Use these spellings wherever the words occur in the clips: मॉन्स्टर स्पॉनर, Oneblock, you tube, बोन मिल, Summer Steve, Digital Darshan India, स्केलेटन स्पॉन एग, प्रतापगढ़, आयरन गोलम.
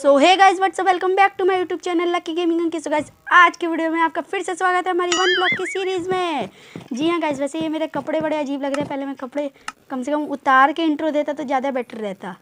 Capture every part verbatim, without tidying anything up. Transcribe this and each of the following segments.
So hey guys what's up, welcome back to my YouTube channel lucky gaming. So guys आज के video में आपका फिर से स्वागत है हमारी वन ब्लॉक की सीरीज़ में। जी हाँ गाइज, वैसे ये मेरे कपड़े बड़े अजीब लग रहे हैं। पहले मैं कपड़े कम से कम उतार के इंट्रो देता तो ज़्यादा बेटर रहता।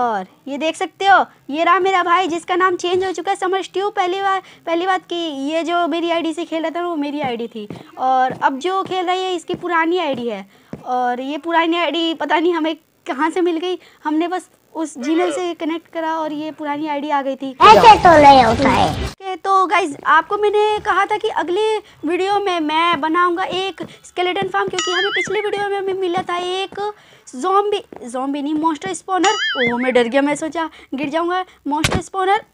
और ये देख सकते हो, ये रहा मेरा भाई जिसका नाम चेंज हो चुका है समर स्टीव। पहली बार पहली बात कि ये जो मेरी आई डी से खेल रहा था वो मेरी आई डी थी, और अब जो खेल रही है इसकी पुरानी आई डी है। और ये पुरानी आई डी पता नहीं हमें कहाँ से मिल गई, हमने बस उस जीमेल से कनेक्ट करा और ये पुरानी आईडी आ गई थी। ऐसे तो नहीं होता है। तो गाइज आपको मैंने कहा था कि अगले वीडियो में मैं बनाऊंगा एक स्केलेटन फार्म, क्योंकि हमें पिछले वीडियो में हमें मिला था एक ज़ॉम्बी ज़ॉम्बी नहीं मॉन्स्टर स्पॉनर। ओह मैं डर गया, मैं सोचा गिर जाऊंगा। मॉन्स्टर स्पॉनर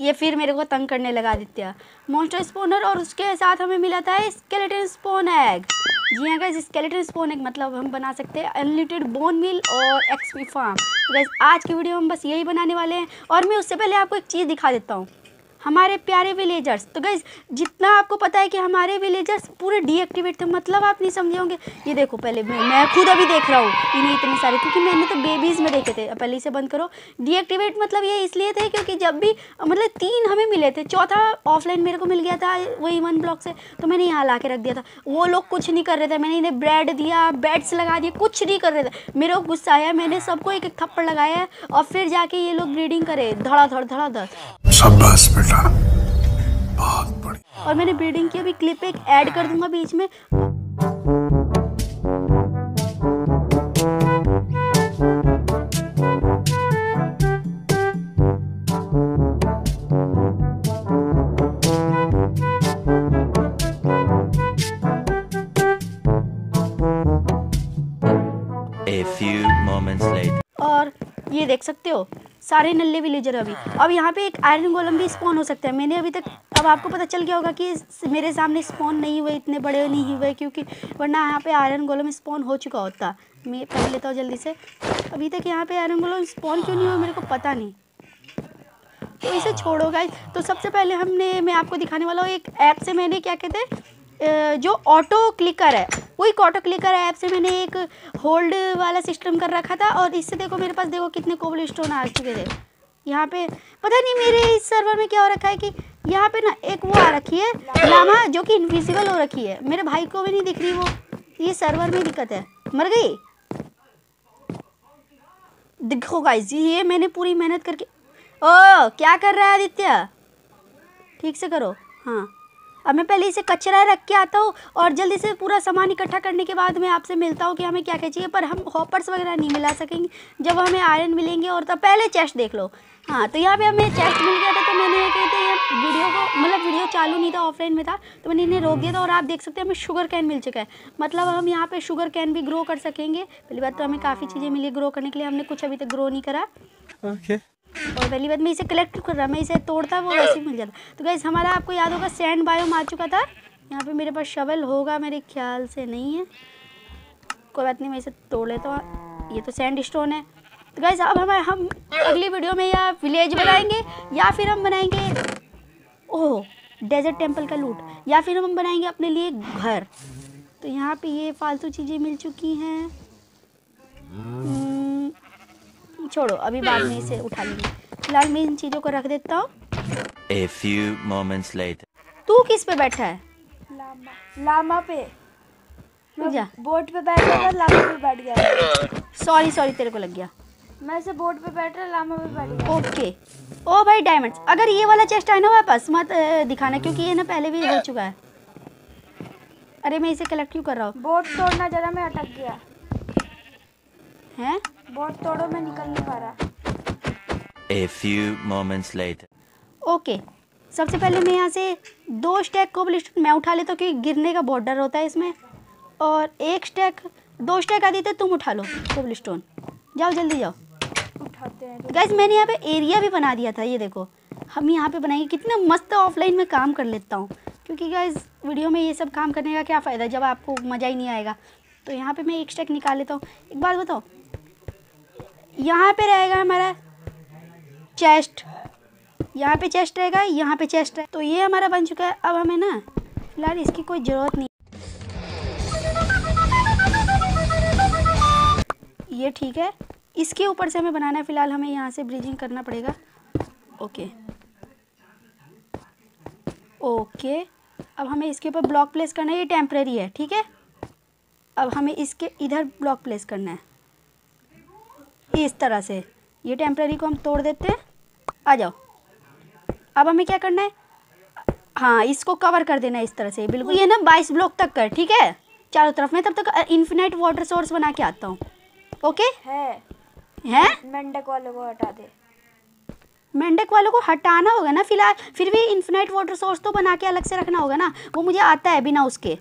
ये फिर मेरे को तंग करने लगा दित्या। मॉन्स्टर स्पॉनर और उसके साथ हमें मिला था स्केलेटन स्पॉन एग। जी हाँ गाइज, स्केलेटन स्पॉन एग मतलब हम बना सकते हैं अनलिमिटेड बोन मिल और एक्सपी फार्म। गाइज आज की वीडियो में बस यही बनाने वाले हैं। और मैं उससे पहले आपको एक चीज़ दिखा देता हूँ, हमारे प्यारे विलेजर्स। तो गाइज जितना आपको पता है कि हमारे विलेजर्स पूरे डीएक्टिवेट थे, मतलब आप नहीं समझे होंगे। ये देखो, पहले मैं, मैं खुद अभी देख रहा हूँ इन्हें इतने सारे, क्योंकि मैंने तो बेबीज़ में देखे थे। पहले इसे बंद करो। डीएक्टिवेट मतलब ये इसलिए थे क्योंकि जब भी मतलब तीन हमें मिले थे, चौथा ऑफलाइन मेरे को मिल गया था वही वन ब्लॉक से, तो मैंने यहाँ ला के रख दिया था। वो लोग कुछ नहीं कर रहे थे, मैंने इन्हें ब्रेड दिया, बेड्स लगा दिए, कुछ नहीं कर रहे थे। मेरे को गुस्सा आया, मैंने सबको एक एक थप्पड़ लगाया और फिर जाके ये लोग ब्रीडिंग करे। धड़ाधड़ धड़ाधड़ शाबाश बेटा, बहुत बढ़िया। और मैंने ब्रीडिंग की अभी क्लिप एक ऐड कर दूंगा बीच में। A few moments later. और ये देख सकते हो सारे नल्ले विलेजर अभी। अब यहाँ पे एक आयरन गोलम भी स्पॉन हो सकता है। मैंने अभी तक, अब आपको पता चल गया होगा कि मेरे सामने स्पॉन नहीं हुए, इतने बड़े नहीं हुए, क्योंकि वरना यहाँ पे आयरन गोलम स्पॉन हो चुका होता। मैं पहले लेता हूँ जल्दी से। अभी तक यहाँ पे आयरन गोलम स्पॉन क्यों नहीं हुआ मेरे को पता नहीं, तो इसे छोड़ो गाइस। तो सबसे पहले हमने, मैं आपको दिखाने वाला हूँ एक ऐप से मैंने क्या कहते हैं जो ऑटो क्लिकर है, वही ऑटो क्लिकर ऐप से मैंने एक होल्ड वाला सिस्टम कर रखा था। और इससे देखो मेरे पास, देखो कितने कोबल स्टोन आ चुके थे यहाँ पे। पता नहीं मेरे इस सर्वर में क्या हो रखा है कि यहाँ पे ना एक वो आ रखी है लामा, जो कि इनविजिबल हो रखी है। मेरे भाई को भी नहीं दिख रही वो, ये सर्वर में दिक्कत है। मर गई। देखो गाइस, ये मैंने पूरी मेहनत करके, ओ क्या कर रहा है आदित्य, ठीक से करो। हाँ, अब मैं पहले इसे कचरा रख के आता हूँ और जल्दी से पूरा सामान इकट्ठा करने के बाद मैं आपसे मिलता हूँ कि हमें क्या क्या चाहिए। पर हम हॉपर्स वगैरह नहीं मिला सकेंगे, जब हमें आयरन मिलेंगे। और तब पहले चेस्ट देख लो। हाँ, तो यहाँ पे हमें चेस्ट मिल गया था। तो मैंने ये कहते हैं वीडियो को, मतलब वीडियो चालू नहीं था, ऑफलाइन में था, तो मैंने इन्हें रोक दिया था। और आप देख सकते हैं हमें शुगर कैन मिल चुका है, मतलब हम यहाँ पर शुगर कैन भी ग्रो कर सकेंगे। पहली बात तो हमें काफ़ी चीज़ें मिली ग्रो करने के लिए, हमने कुछ अभी तक ग्रो नहीं करा। ओके। और पहली बात मैं इसे कलेक्ट कर रहा, मैं इसे तोड़ता वो वैसे ही मिल जाता। तो गाइस हमारा, आपको याद होगा सैंड बायोम आ चुका था। यहाँ पे मेरे पास शवल होगा, मेरे ख्याल से नहीं है, कोई बात नहीं, मैं इसे तोड़ लेता हूँ। ये तो सैंड स्टोन है। तो गाइस अब हम हम अगली वीडियो में या विलेज बनाएंगे, या फिर हम बनाएंगे ओह डेजर्ट टेम्पल का लूट, या फिर हम बनाएंगे अपने लिए घर। तो यहाँ पर ये फालतू चीज़ें मिल चुकी हैं, छोड़ो अभी बाद में इसे उठा लेंगे। फिलहाल मैं इन चीजों को रख देता हूँ। A few moments later. तू किस पे बैठा है? लामा, लामा पे। जा। बोट पे बैठ गया, लामा पे बैठ गया। सॉरी सॉरी, तेरे को लग गया। मैं से बोट पे बैठ रहा, लामा पे बैठ गया। ओके। ओ भाई डायमंड्स, अगर ये वाला चेस्ट आए ना वापस मत दिखाना, क्योंकि ये ना पहले भी हो चुका है। अरे मैं इसे कलेक्ट क्यों कर रहा हूँ? बोट तोड़ना जरा, मैं अटक गया है। बोट तोड़ो, मैं निकल नहीं पा रहा। A few moments later. Okay, सबसे पहले मैं यहाँ से दो स्टैक कोबल स्टोन मैं उठा लेता हूँ, क्योंकि गिरने का बहुत डर होता है इसमें। और एक स्टैक, दो स्टैक आदि थे, तुम उठा लो कोबल स्टोन। जाओ जल्दी जाओ, उठाते हैं। गाइस मैंने यहाँ पे एरिया भी बना दिया था, ये देखो हम यहाँ पे बनाएंगे। कितना मस्त ऑफलाइन में काम कर लेता हूँ, क्योंकि गाइस वीडियो में ये सब काम करने का क्या फ़ायदा जब आपको मज़ा ही नहीं आएगा। तो यहाँ पर मैं एक स्टैक निकाल लेता हूँ। एक बात बताओ, यहाँ पे रहेगा हमारा चेस्ट, यहाँ पे चेस्ट रहेगा, यहाँ पे चेस्ट है। तो ये हमारा बन चुका है। अब हमें ना फिलहाल इसकी कोई ज़रूरत नहीं, ये ठीक है। इसके ऊपर से हमें बनाना है। फिलहाल हमें यहाँ से ब्रिजिंग करना पड़ेगा। ओके ओके अब हमें इसके ऊपर ब्लॉक प्लेस करना है, ये टेम्प्रेरी है, ठीक है। अब हमें इसके इधर ब्लॉक प्लेस करना है इस तरह से। ये टेम्प्रेरी को हम तोड़ देते हैं, आ जाओ। अब हमें क्या करना है, हाँ इसको कवर कर देना है इस तरह से, बिल्कुल ये ना बाईस ब्लॉक तक कर, ठीक है, चारों तरफ में। तब तक इन्फिनाइट वाटर सोर्स बना के आता हूँ। ओके है हैं मेंढक वालों को हटा दे, मेंढक वालों को हटाना होगा ना। फिलहाल फिर भी इन्फिनाइट वाटर सोर्स तो बना के अलग से रखना होगा ना, वो मुझे आता है बिना उसके।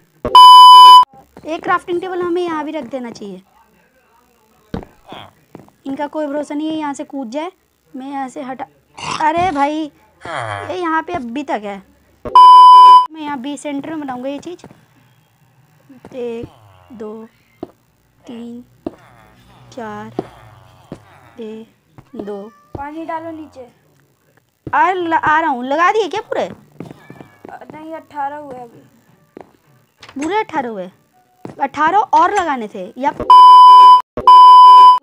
एक क्राफ्टिंग टेबल हमें यहाँ भी रख देना चाहिए, इनका कोई भरोसा नहीं है यहाँ से कूद जाए। मैं यहाँ से हटा, अरे भाई ये यहाँ पे अभी तक है। मैं यहाँ बी सेंटर में बनाऊँगा ये चीज़। एक दो तीन चार, एक दो, पानी डालो नीचे। आ आ रहा हूँ, लगा दिए क्या पूरे? नहीं अट्ठारह हुए अभी, पूरे अट्ठारह हुए, अट्ठारह और लगाने थे। या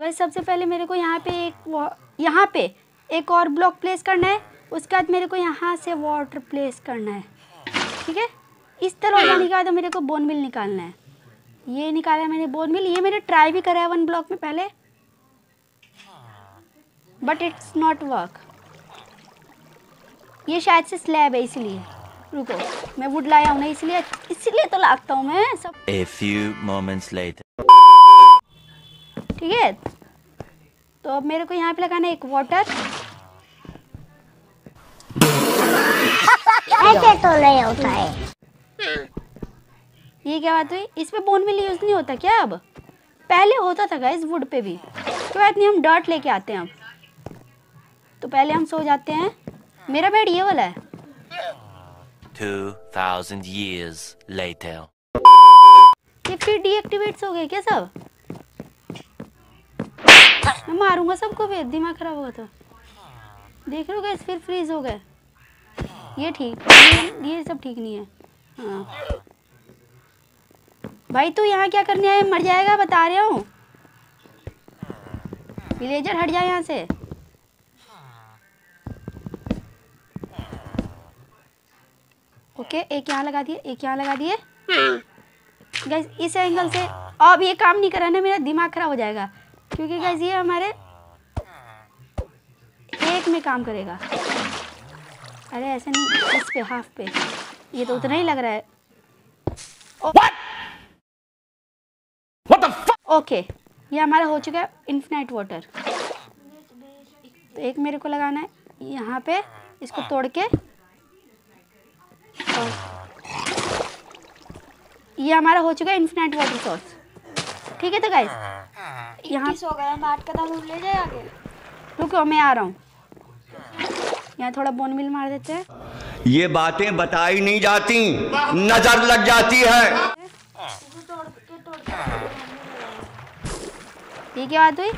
वैसे सबसे पहले मेरे को यहाँ पे एक यहाँ पे एक और ब्लॉक प्लेस करना है, उसके बाद मेरे को यहाँ से वाटर प्लेस करना है, ठीक है। इस तरह जाने के बाद मेरे को बोन मिल निकालना है। ये निकाला मैंने बोन मिल, ये मैंने ट्राई भी करा है वन ब्लॉक में पहले, बट इट्स नॉट वर्क। ये शायद से स्लैब है इसलिए, रुको मैं वुड लाया हूँ ना, इसलिए इसलिए तो लागता हूँ मैं सब। A few moments later, ठीक है। तो अब मेरे को यहाँ पे लगाना है एक वाटर। ऐसे तो नहीं होता है, ये क्या बात हुई? इस पे बोन मिल यूज़ नहीं होता क्या? अब पहले होता था गाइस वुड पे भी, क्यों बात नहीं, हम डर्ट लेके आते हैं। अब तो पहले हम सो जाते हैं। मेरा बेड ये वाला है। two thousand years later, ये फिर डीएक्टिवेट्स हो गए क्या सब? मैं मारूंगा सबको फिर, दिमाग खराब होगा तो। देख रहे हो गाइस, फिर फ्रीज हो गए। ये ठीक, ये, ये सब ठीक नहीं है। हाँ भाई तू यहाँ क्या करने आया? मर जाएगा बता रहा हूँ। विलेजर हट जाए यहाँ से। ओके एक यहाँ लगा दिए, एक यहाँ लगा दिए गाइस इस एंगल से। अब ये काम नहीं कराना, मेरा दिमाग खराब हो जाएगा, क्योंकि गाइस ये हमारे एक में काम करेगा। अरे ऐसे नहीं, इस पे हाफ पे, ये तो उतना ही लग रहा है। What? What the fuck? Okay ये हमारा हो चुका है इन्फिनाइट वाटर। तो एक मेरे को लगाना है यहाँ पे, इसको तोड़ के, और ये हमारा हो चुका है इन्फिनाइट वाटर सोर्स, ठीक है। तो गाइस यहाँ हो गया, हम आठ कदम ले जाए आगे। रुको मैं आ रहा हूँ, यहाँ थोड़ा बोन मिल मार देते हैं। ये बातें बताई नहीं जाती, नजर लग जाती है। ये क्या बात हुई?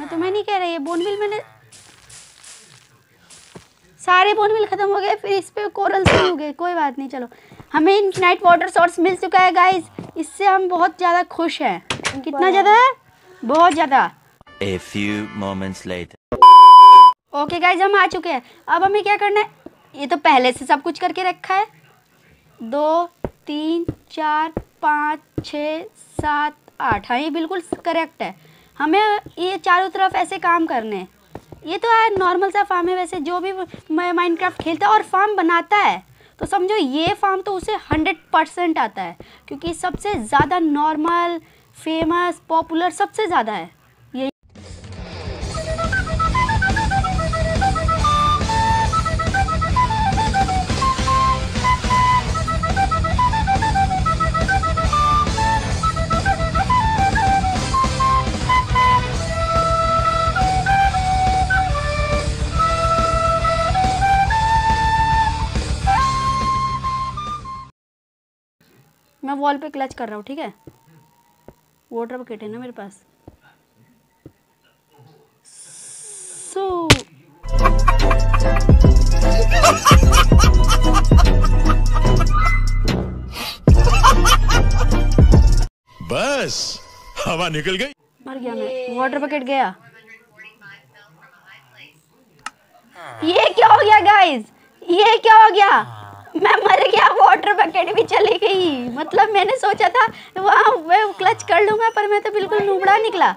मैं तुम्हें नहीं कह रही, ये बोन मिल मैंने सारे बोन मिल खत्म हो गए, फिर इस पे कोरल से हो गए। कोई बात नहीं, चलो हमें इनफिनाइट वाटर सोर्स मिल चुका है गाइस, इससे हम बहुत ज़्यादा खुश हैं। कितना ज़्यादा है? बहुत ज़्यादा। A few moments later. Okay guys हम आ चुके हैं। अब हमें क्या करना है, ये तो पहले से सब कुछ करके रखा है। दो तीन चार पाँच छः सात आठ, हाँ ये बिल्कुल करेक्ट है। हमें ये चारों तरफ ऐसे काम करने हैं। ये तो यार नॉर्मल सा फार्म है, वैसे जो भी माइनक्राफ्ट खेलता है और फार्म बनाता है तो समझो ये फार्म तो उसे हंड्रेड परसेंट आता है, क्योंकि सबसे ज़्यादा नॉर्मल फेमस पॉपुलर सबसे ज़्यादा है यही। मैं वॉल पे क्लच कर रहा हूँ, ठीक है। वाटर बकेट है ना मेरे पास। सो बस निकल गई। मर गया मैं। वाटर बकेट गया। ये क्या हो गया गाइस, ये क्या हो गया, मैं मर गया, वाटर बकेट भी चली गई। मतलब मैंने सोचा था वहाँ मैं क्लच कर लूंगा, पर मैं तो बिल्कुल नूबड़ा निकला।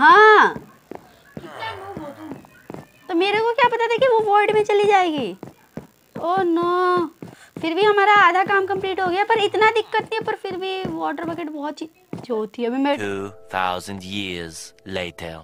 हाँ तो मेरे को क्या पता था कि वो वॉर्ड में चली जाएगी। ओह नो, फिर भी हमारा आधा काम कंप्लीट हो गया। पर इतना दिक्कत नहीं है, पर फिर भी वाटर बकेट बहुत चीज होती है। अभी मैं two thousand years later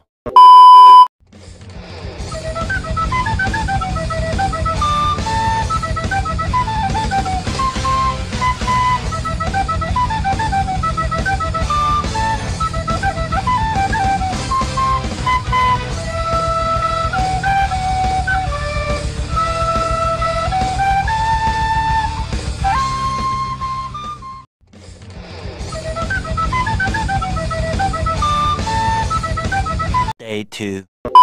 सो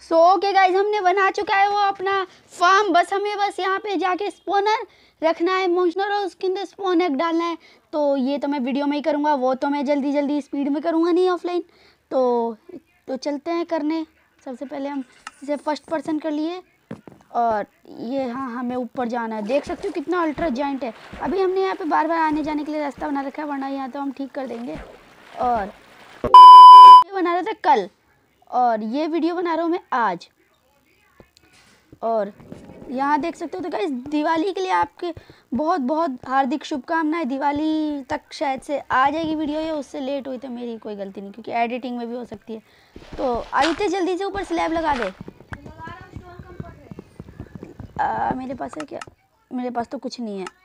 so, okay guys, हमने बना चुका है वो अपना फार्म। बस हमें बस यहाँ पे जाके स्पोनर रखना है, मोशनर, और उसके अंदर स्पोन एग डालना है। तो ये तो मैं वीडियो में ही करूँगा, वो तो मैं जल्दी जल्दी स्पीड में करूँगा, नहीं ऑफलाइन। तो तो चलते हैं करने। सबसे पहले हम इसे फर्स्ट पर्सन कर लिए, और ये हाँ हमें ऊपर जाना है। देख सकते हो कितना अल्ट्रा जाइंट है। अभी हमने यहाँ पर बार बार आने जाने के लिए रास्ता बना रखा है, वरना यहाँ तो हम ठीक कर देंगे। और बना रहा था कल, और ये वीडियो बना रहा हूँ मैं आज। और यहाँ देख सकते हो। तो गाइस, दिवाली के लिए आपके बहुत बहुत हार्दिक शुभकामनाएं। दिवाली तक शायद से आ जाएगी वीडियो, या उससे लेट हुई तो मेरी कोई गलती नहीं, क्योंकि एडिटिंग में भी हो सकती है। तो आदित्य जल्दी से ऊपर स्लैब लगा दे। आ, मेरे पास है क्या? मेरे पास तो कुछ नहीं है।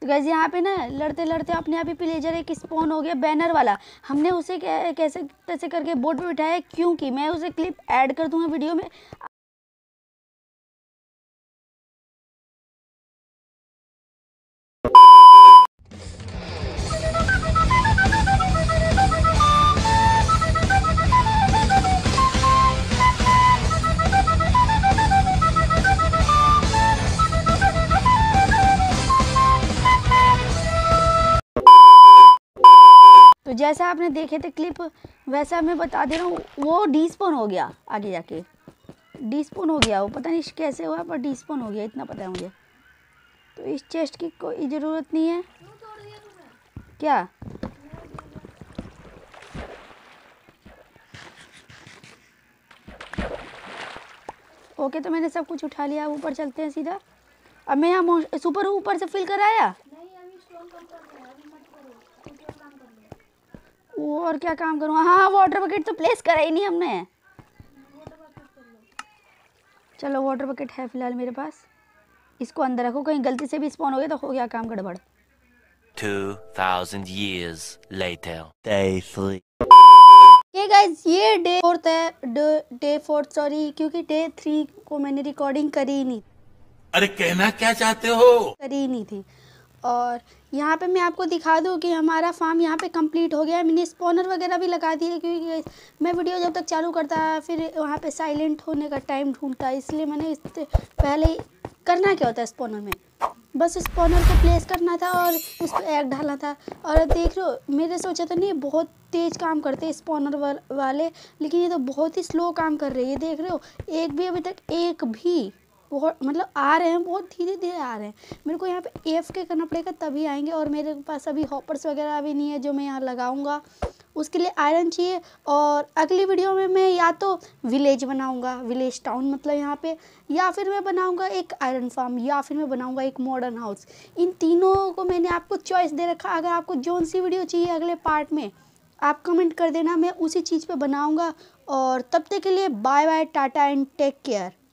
तो गाइस, यहाँ पे ना लड़ते लड़ते अपने आप ही पिलेजर एक स्पॉन हो गया, बैनर वाला। हमने उसे कैसे कैसे करके बोर्ड पे बिठाया, क्योंकि मैं उसे क्लिप ऐड कर दूंगा वीडियो में। जैसा आपने देखे थे क्लिप, वैसा मैं बता दे रहा हूँ। वो डिस्पोन हो गया, आगे जाके डिस्पोन हो गया। वो पता नहीं कैसे हुआ, पर डिस्पोन हो गया, इतना पता है मुझे। तो इस चेस्ट की कोई ज़रूरत नहीं है क्या? ओके, तो मैंने सब कुछ उठा लिया। ऊपर चलते हैं सीधा। अब मैं यहाँ सुपर ऊपर से फिल कराया। और क्या काम करूँगा? हाँ, वाटर बकेट तो प्लेस करा ही नहीं हमने। चलो, वाटर बकेट है फिलहाल मेरे पास, इसको अंदर रखो। कहीं गलती से भी स्पॉन हो गया तो हो गया काम गड़बड़। two thousand years later, day three. ये गाइस, ये डे फोर्थ है, डे फोर्थ सॉरी, क्योंकि डे थ्री को मैंने रिकॉर्डिंग करी ही नहीं। अरे कहना क्या चाहते हो? करी ही नहीं थी। और यहाँ पे मैं आपको दिखा दूँ कि हमारा फार्म यहाँ पे कंप्लीट हो गया है। मैंने स्पॉनर वगैरह भी लगा दिए, क्योंकि मैं वीडियो जब तक चालू करता है फिर वहाँ पे साइलेंट होने का टाइम ढूंढता है, इसलिए मैंने इससे पहले। करना क्या होता है स्पॉनर में? बस स्पॉनर को प्लेस करना था और उस पर एग डालना था। और देख लो, मैंने सोचा था नहीं बहुत तेज़ काम करते स्पॉनर वाले, लेकिन ये तो बहुत ही स्लो काम कर रही है। देख रहे हो, एक भी अभी तक एक भी बहुत मतलब आ रहे हैं, बहुत धीरे धीरे आ रहे हैं। मेरे को यहाँ पे एफ के करना पड़ेगा, तभी आएंगे। और मेरे पास अभी हॉपर्स वगैरह भी नहीं है जो मैं यहाँ लगाऊंगा। उसके लिए आयरन चाहिए। और अगली वीडियो में मैं या तो विलेज बनाऊंगा, विलेज टाउन मतलब यहाँ पे, या फिर मैं बनाऊंगा एक आयरन फार्म, या फिर मैं बनाऊंगा एक मॉडर्न हाउस। इन तीनों को मैंने आपको चॉइस दे रखा। अगर आपको जौन सी वीडियो चाहिए अगले पार्ट में, आप कमेंट कर देना, मैं उसी चीज़ पर बनाऊँगा। और तब तक के लिए bye bye, tata and take care.